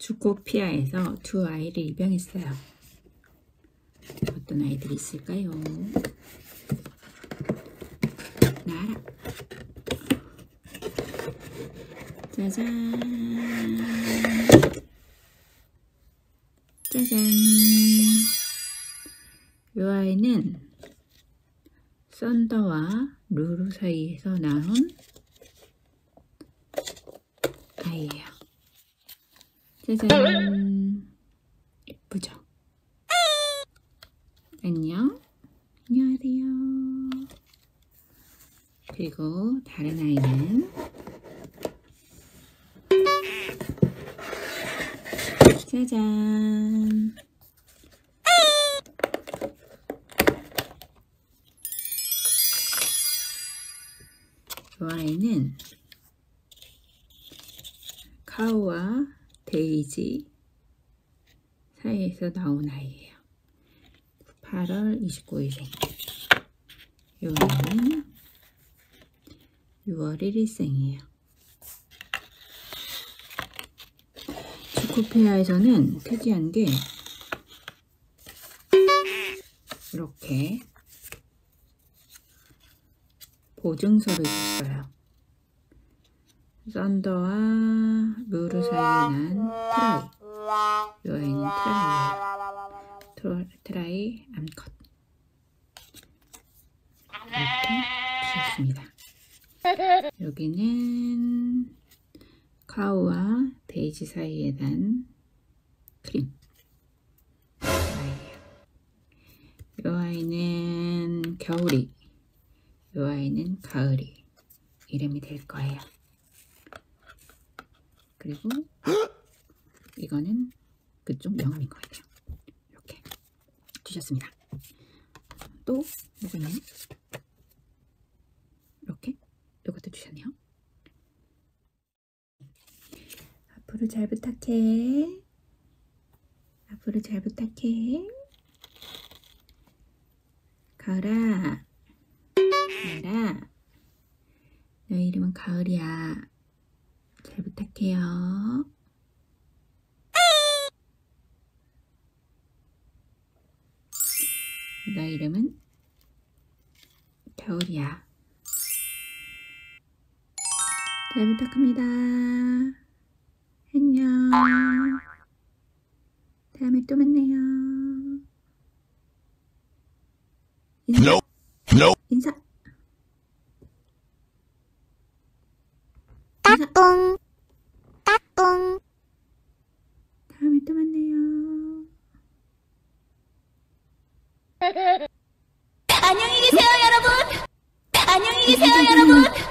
주코피아에서 두 아이를 입양했어요. 어떤 아이들이 있을까요? 나라. 짜잔. 짜잔. 이 아이는 썬더와 루루 사이에서 나온 아이예요. 짜잔. 예쁘죠? 안녕. 안녕하세요. 그리고 다른 아이는 짜잔. 이 아이는 카우와 데이지 사이에서 나온 아이예요. 8월 29일생. 이 아이는 6월 1일생이에요. 주코피아에서는 특이한 게 이렇게 보증서를 줬어요. 썬더와 루루 사이에 난 트라이. 이 아이는 트라이예요. 트라이 암컷. 이렇게 주셨습니다. 여기는 카우와 데이지 사이에 난 크림. 이 아이는 겨울이. 이 아이는 가을이 이름이 될 거예요. 그리고 이거는 그쪽 명함인 거예요. 이렇게 주셨습니다. 또 뭐가 있나요? 이렇게 이것도 주셨네요. 앞으로 잘 부탁해. 앞으로 잘 부탁해. 가을아. 나라, 너의 이름은 가을이야. 잘 부탁해요. 너의 이름은 겨울이야. 잘 부탁합니다. 안녕. 다음에 또 만나요. 인사. 인사. 따뚱 따뚱. 다음에 또 만나요. 안녕히 계세요 여러분. 안녕히 계세요 여러분.